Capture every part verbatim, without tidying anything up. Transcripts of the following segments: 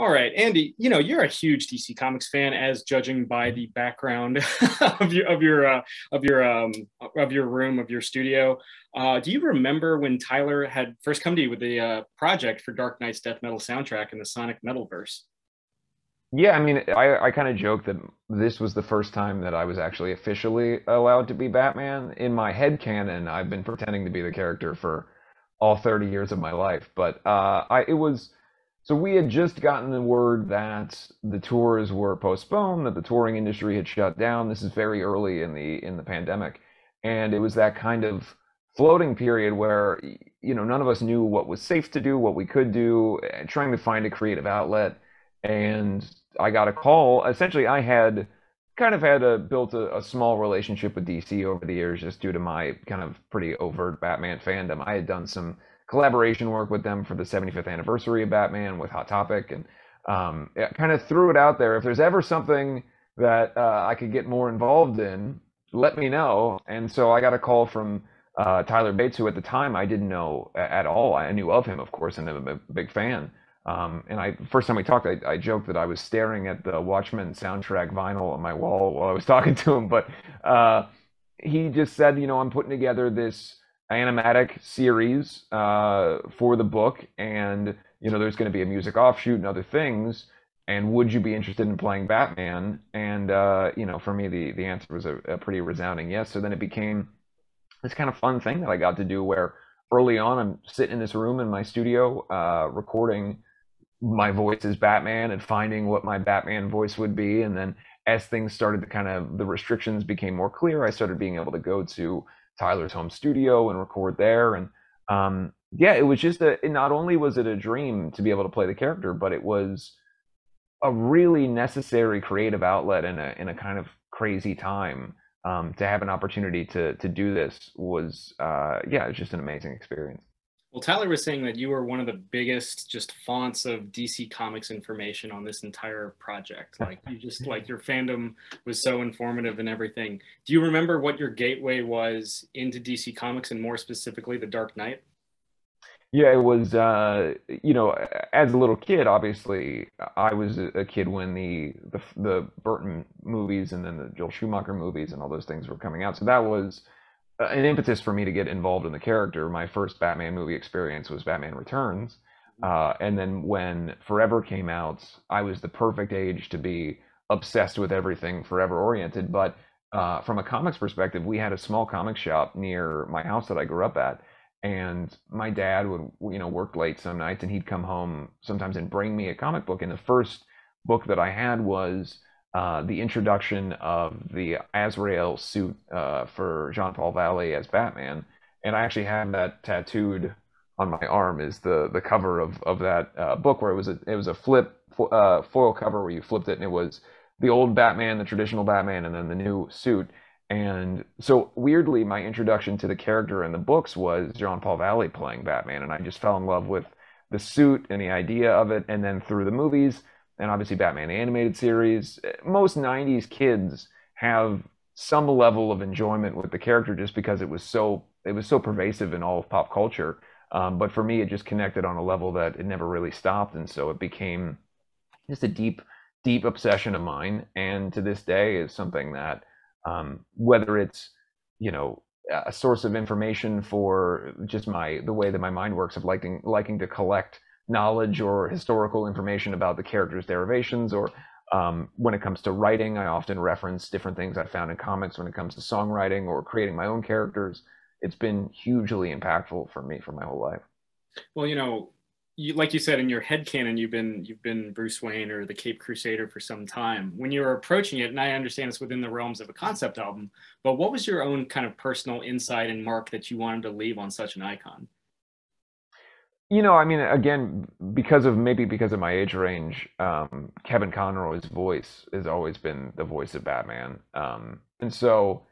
All right, Andy, you know, you're a huge D C Comics fan, as judging by the background of your of your uh, of your um, of your room, of your studio. Uh, do you remember when Tyler had first come to you with the uh, project for Dark Knight's Death Metal soundtrack in the Sonic Metalverse? Yeah, I mean, I, I kind of joke that this was the first time that I was actually officially allowed to be Batman. In my head canon, I've been pretending to be the character for all thirty years of my life. But uh, I, it was... So we had just gotten the word that the tours were postponed, that the touring industry had shut down. This is very early in the in the pandemic. And it was that kind of floating period where, you know, none of us knew what was safe to do, what we could do, trying to find a creative outlet. And I got a call. Essentially, I had kind of had a, built a, a small relationship with D C over the years, just due to my kind of pretty overt Batman fandom. I had done some collaboration work with them for the seventy-fifth anniversary of Batman with Hot Topic, and um, yeah, kind of threw it out there. If there's ever something that uh, I could get more involved in, let me know. And so I got a call from uh, Tyler Bates, who at the time I didn't know at all. I knew of him, of course, and I'm a big fan. Um, and I, first time we talked, I, I joked that I was staring at the Watchmen soundtrack vinyl on my wall while I was talking to him. But uh, he just said, you know, I'm putting together this animatic series uh, for the book. And, you know, there's going to be a music offshoot and other things. And would you be interested in playing Batman? And, uh, you know, for me, the, the answer was a, a pretty resounding yes. So then it became this kind of fun thing that I got to do where early on I'm sitting in this room in my studio uh, recording my voice as Batman and finding what my Batman voice would be. And then as things started to kind of, the restrictions became more clear, I started being able to go to Tyler's home studio and record there. And um, yeah, it was just a, it not only was it a dream to be able to play the character, but it was a really necessary creative outlet in a, in a kind of crazy time. Um, to have an opportunity to, to do this was, uh, yeah, it was just an amazing experience. Well, Tyler was saying that you were one of the biggest just fonts of D C Comics information on this entire project. Like you just like your fandom was so informative and everything. Do you remember what your gateway was into D C Comics and more specifically the Dark Knight? Yeah, it was, uh, you know, as a little kid, obviously, I was a kid when the, the the Burton movies and then the Joel Schumacher movies and all those things were coming out. So that was an impetus for me to get involved in the character. My first Batman movie experience was Batman Returns. Uh, and then when Forever came out, I was the perfect age to be obsessed with everything Forever oriented. But uh, from a comics perspective, we had a small comic shop near my house that I grew up at. And my dad would, you know, work late some nights and he'd come home sometimes and bring me a comic book. And the first book that I had was Uh, the introduction of the Azrael suit uh, for Jean-Paul Valley as Batman, and I actually have that tattooed on my arm. Is the the cover of of that uh, book where it was a it was a flip uh, foil cover where you flipped it and it was the old Batman, the traditional Batman, and then the new suit. And so weirdly, my introduction to the character in the books was Jean-Paul Valley playing Batman, and I just fell in love with the suit and the idea of it, and then through the movies. And obviously Batman animated series, most nineties kids have some level of enjoyment with the character just because it was so it was so pervasive in all of pop culture. Um, but for me, it just connected on a level that it never really stopped. And so it became just a deep, deep obsession of mine. And to this day is something that um, whether it's, you know, a source of information for just my the way that my mind works of liking liking to collect knowledge or historical information about the character's derivations, or um, when it comes to writing, I often reference different things I found in comics when it comes to songwriting or creating my own characters. It's been hugely impactful for me for my whole life. Well, you know, you, like you said, in your headcanon, you've been, you've been Bruce Wayne or the Caped Crusader for some time. When you were approaching it, and I understand it's within the realms of a concept album, but what was your own kind of personal insight and mark that you wanted to leave on such an icon? You know, I mean, again, because of maybe because of my age range, um, Kevin Conroy's voice has always been the voice of Batman. Um, and so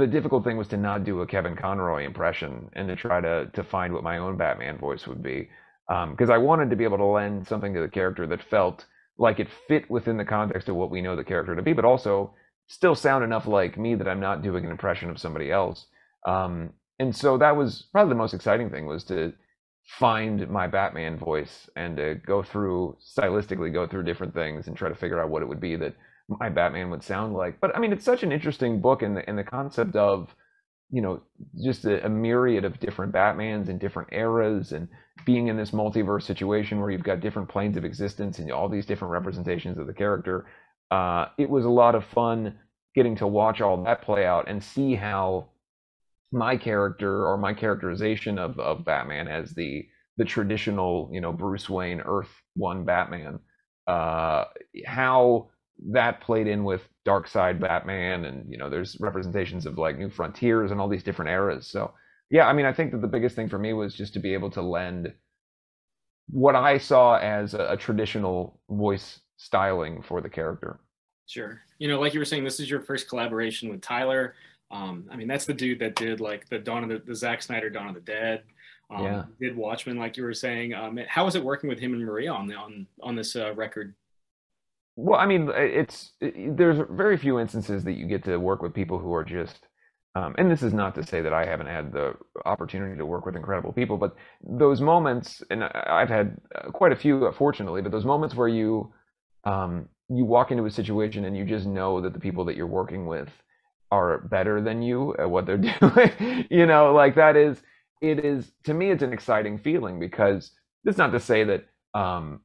the difficult thing was to not do a Kevin Conroy impression and to try to, to find what my own Batman voice would be. Because um, I wanted to be able to lend something to the character that felt like it fit within the context of what we know the character to be, but also still sound enough like me that I'm not doing an impression of somebody else. Um, and so that was probably the most exciting thing was to find my Batman voice and to go through stylistically, go through different things and try to figure out what it would be that my Batman would sound like. But I mean, it's such an interesting book, and the, and the concept of, you know, just a, a myriad of different Batmans and different eras, and being in this multiverse situation where you've got different planes of existence and all these different representations of the character. Uh, it was a lot of fun getting to watch all that play out and see how my character, or my characterization of, of Batman as the, the traditional, you know, Bruce Wayne, Earth One Batman, uh, how that played in with Dark Side Batman. And, you know, there's representations of like New Frontiers and all these different eras. So, yeah, I mean, I think that the biggest thing for me was just to be able to lend what I saw as a, a traditional voice styling for the character. Sure. You know, like you were saying, this is your first collaboration with Tyler. Um, I mean, that's the dude that did like the Dawn of the, the Zack Snyder Dawn of the Dead. Um, yeah. Did Watchmen, like you were saying. Um, how was it working with him and Maria on the, on on this uh, record? Well, I mean, it's it, there's very few instances that you get to work with people who are just. Um, and this is not to say that I haven't had the opportunity to work with incredible people, but those moments, and I've had quite a few, fortunately, but those moments where you um, you walk into a situation and you just know that the people that you're working with are better than you at what they're doing, you know, like that is, it is, to me, it's an exciting feeling, because it's not to say that um,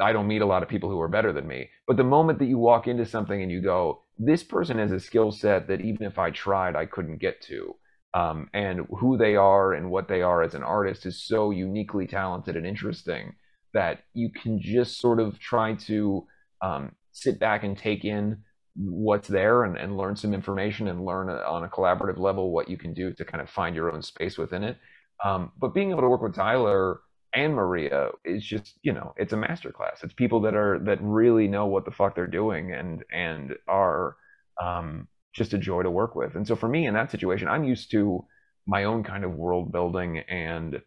I don't meet a lot of people who are better than me, but the moment that you walk into something and you go, this person has a skill set that even if I tried, I couldn't get to, um, and who they are and what they are as an artist is so uniquely talented and interesting that you can just sort of try to um, sit back and take in what's there and, and learn some information and learn a, on a collaborative level what you can do to kind of find your own space within it. Um, but being able to work with Tyler and Maria is just, you know, it's a masterclass. It's people that are, that really know what the fuck they're doing and, and are um, just a joy to work with. And so for me in that situation, I'm used to my own kind of world building and,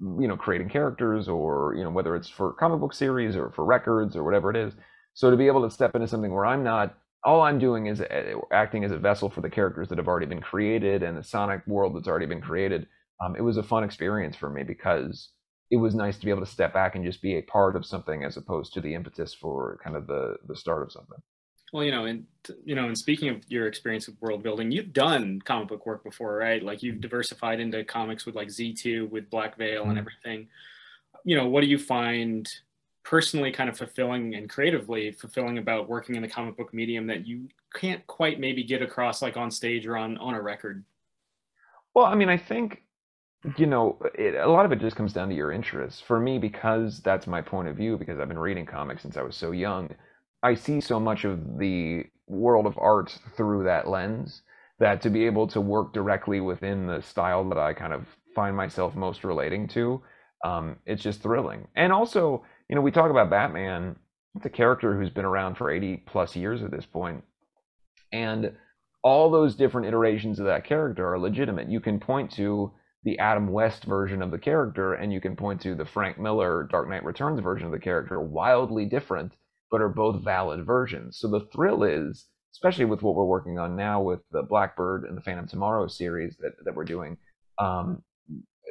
you know, creating characters or, you know, whether it's for comic book series or for records or whatever it is. So to be able to step into something where I'm not, all I'm doing is acting as a vessel for the characters that have already been created and the Sonic world that's already been created. Um, it was a fun experience for me, because it was nice to be able to step back and just be a part of something as opposed to the impetus for kind of the, the start of something. Well, you know, and, you know, and speaking of your experience with world building, you've done comic book work before, right? Like you've diversified into comics with like Z two, with Black Veil mm-hmm. and everything. You know, what do you find personally kind of fulfilling and creatively fulfilling about working in the comic book medium that you can't quite maybe get across like on stage or on, on a record? Well, I mean, I think, you know, it, a lot of it just comes down to your interests. For me, because that's my point of view, because I've been reading comics since I was so young, I see so much of the world of art through that lens that to be able to work directly within the style that I kind of find myself most relating to, um, it's just thrilling. And also, you know, we talk about Batman, it's a character who's been around for eighty plus years at this point. And all those different iterations of that character are legitimate. You can point to the Adam West version of the character, and you can point to the Frank Miller Dark Knight Returns version of the character, wildly different, but are both valid versions. So the thrill is, especially with what we're working on now with the Blackbird and the Phantom Tomorrow series that, that we're doing um,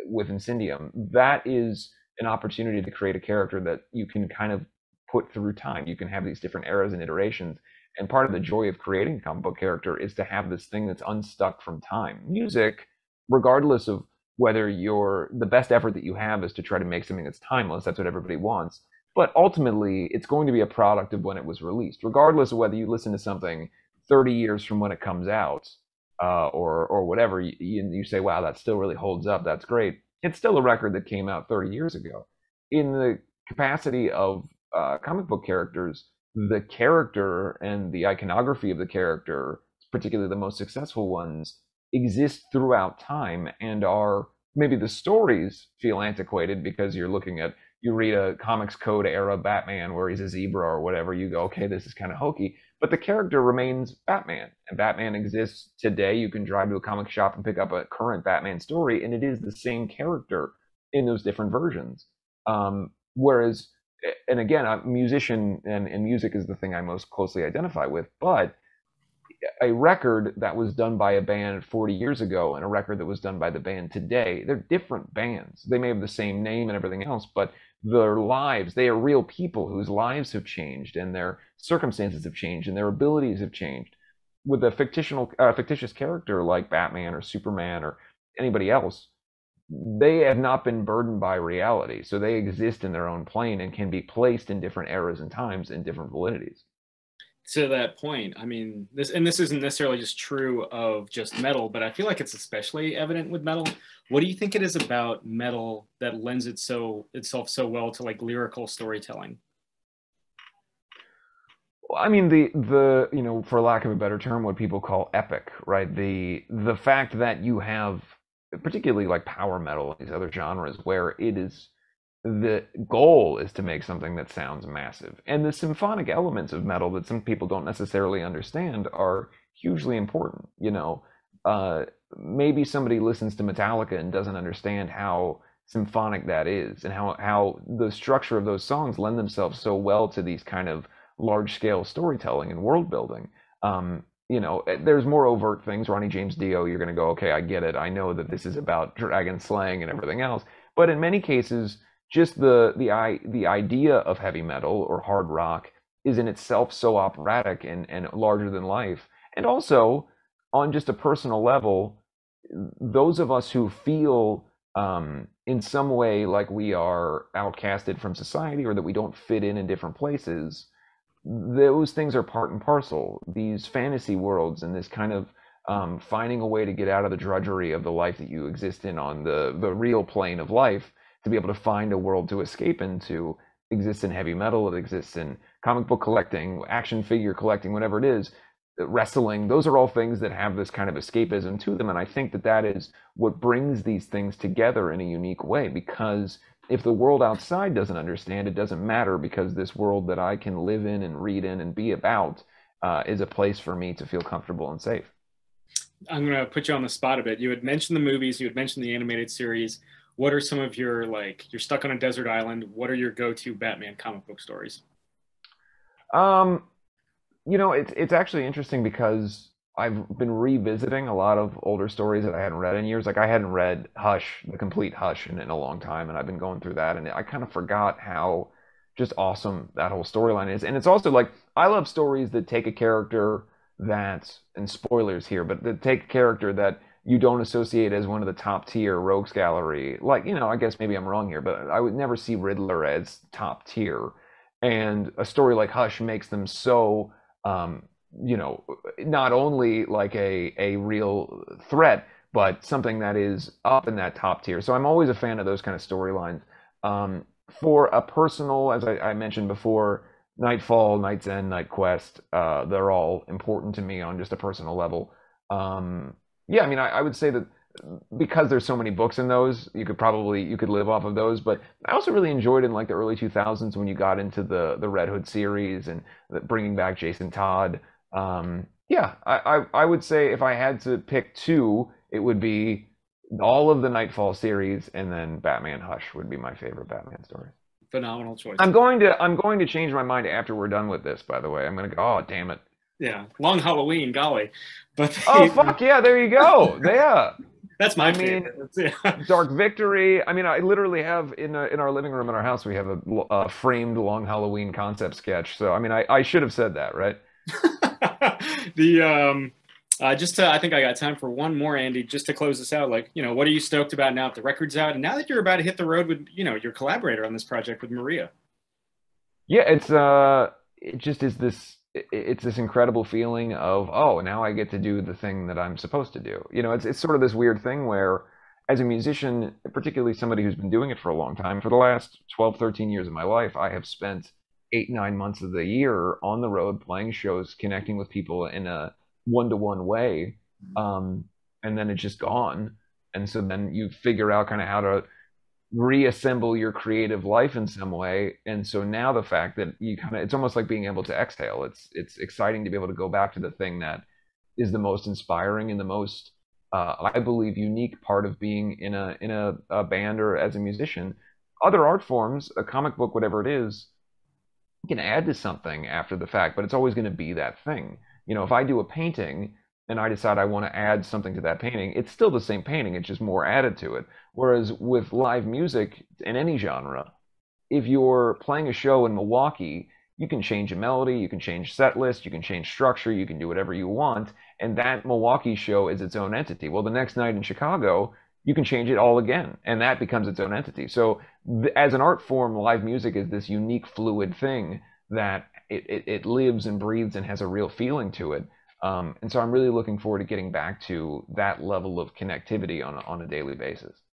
with Incendium, that is an opportunity to create a character that you can kind of put through time. You can have these different eras and iterations. And part of the joy of creating a comic book character is to have this thing that's unstuck from time. Music, regardless of whether you're, the best effort that you have is to try to make something that's timeless. That's what everybody wants. But ultimately, it's going to be a product of when it was released, regardless of whether you listen to something thirty years from when it comes out uh, or, or whatever. You, you say, wow, that still really holds up. That's great. It's still a record that came out thirty years ago. In the capacity of uh, comic book characters, the character and the iconography of the character, particularly the most successful ones, exist throughout time and are, maybe the stories feel antiquated because you're looking at, you read a Comics Code era Batman where he's a zebra or whatever, you go, okay, this is kind of hokey. But the character remains Batman, and Batman exists today. You can drive to a comic shop and pick up a current Batman story, and it is the same character in those different versions. Um, whereas, and again, I'm a musician, and, and music is the thing I most closely identify with, but a record that was done by a band forty years ago and a record that was done by the band today, they're different bands. They may have the same name and everything else, but their lives, they are real people whose lives have changed and their circumstances have changed and their abilities have changed. With a fictional, uh, fictitious character like Batman or Superman or anybody else, they have not been burdened by reality. So they exist in their own plane and can be placed in different eras and times and different validities. To that point, I mean, this and this isn't necessarily just true of just metal, but I feel like it's especially evident with metal. What do you think it is about metal that lends it so, itself so well to like lyrical storytelling? Well, I mean, the the you know, for lack of a better term, what people call epic, right? The the fact that you have, particularly like power metal and these other genres, where it is. The goal is to make something that sounds massive. And the symphonic elements of metal that some people don't necessarily understand are hugely important. You know, uh, maybe somebody listens to Metallica and doesn't understand how symphonic that is and how, how the structure of those songs lend themselves so well to these kind of large-scale storytelling and world building. Um, you know, there's more overt things. Ronnie James Dio, you're going to go, okay, I get it. I know that this is about dragon slaying and everything else. But in many cases, just the the the idea of heavy metal or hard rock is in itself so operatic and, and larger than life. And also, on just a personal level, those of us who feel um, in some way like we are outcasted from society or that we don't fit in in different places, those things are part and parcel. These fantasy worlds and this kind of um, finding a way to get out of the drudgery of the life that you exist in on the, the real plane of life, to be able to find a world to escape into, exists in heavy metal, it exists in comic book collecting, action figure collecting, whatever it is, wrestling. Those are all things that have this kind of escapism to them. And I think that that is what brings these things together in a unique way, because if the world outside doesn't understand, it doesn't matter, because this world that I can live in and read in and be about uh, is a place for me to feel comfortable and safe. I'm going to put you on the spot a bit. You had mentioned the movies, you had mentioned the animated series. What are some of your, like, you're stuck on a desert island, what are your go-to Batman comic book stories? Um, you know, it's, it's actually interesting because I've been revisiting a lot of older stories that I hadn't read in years. Like, I hadn't read Hush, the complete Hush, in, in a long time, and I've been going through that, and I kind of forgot how just awesome that whole storyline is. And it's also, like, I love stories that take a character that, and spoilers here, but that take a character that you don't associate as one of the top tier rogues gallery. Like, you know, I guess maybe I'm wrong here, but I would never see Riddler as top tier. And a story like Hush makes them so, um, you know, not only like a, a real threat, but something that is up in that top tier. So I'm always a fan of those kind of storylines. Um, for a personal, as I, I mentioned before, Nightfall, Night's End, Night Quest, uh, they're all important to me on just a personal level. Um, Yeah, I mean, I, I would say that because there's so many books in those, you could probably, you could live off of those. But I also really enjoyed in like the early two thousands when you got into the the Red Hood series and the, bringing back Jason Todd. Um, yeah, I, I, I would say if I had to pick two, it would be all of the Nightfall series, and then Batman Hush would be my favorite Batman story. Phenomenal choice. I'm going to I'm going to change my mind after we're done with this, by the way. I'm going to go, oh, damn it. Yeah, Long Halloween, golly. But they, oh, fuck, yeah, there you go. Yeah. That's my I mean, favorite. Yeah. Dark Victory. I mean, I literally have, in a, in our living room in our house, we have a, a framed Long Halloween concept sketch. So, I mean, I, I should have said that, right? the, um, uh, just to, I think I got time for one more, Andy, just to close this out. Like, you know, what are you stoked about now that the record's out? And now that you're about to hit the road with, you know, your collaborator on this project with Maria. Yeah, it's, uh, it just is this. It's this incredible feeling of, oh, now I get to do the thing that I'm supposed to do. You know, it's it's sort of this weird thing where, as a musician, particularly somebody who's been doing it for a long time, for the last twelve, thirteen years of my life, I have spent eight, nine months of the year on the road playing shows, connecting with people in a one-to-one way, um, and then it's just gone. And so then you figure out kind of how to reassemble your creative life in some way. And so now the fact that you kind of, it's almost like being able to exhale. It's it's exciting to be able to go back to the thing that is the most inspiring and the most, uh, I believe, unique part of being in a in a, a band or as a musician. Other art forms, a comic book, whatever it is, you can add to something after the fact, but it's always going to be that thing. You know, if I do a painting and I decide I want to add something to that painting, it's still the same painting, it's just more added to it. Whereas with live music in any genre, if you're playing a show in Milwaukee, you can change a melody, you can change set list, you can change structure, you can do whatever you want, and that Milwaukee show is its own entity. Well, the next night in Chicago, you can change it all again, and that becomes its own entity. So th- as an art form, live music is this unique, fluid thing that it, it, it lives and breathes and has a real feeling to it. Um, and so I'm really looking forward to getting back to that level of connectivity on, on a daily basis.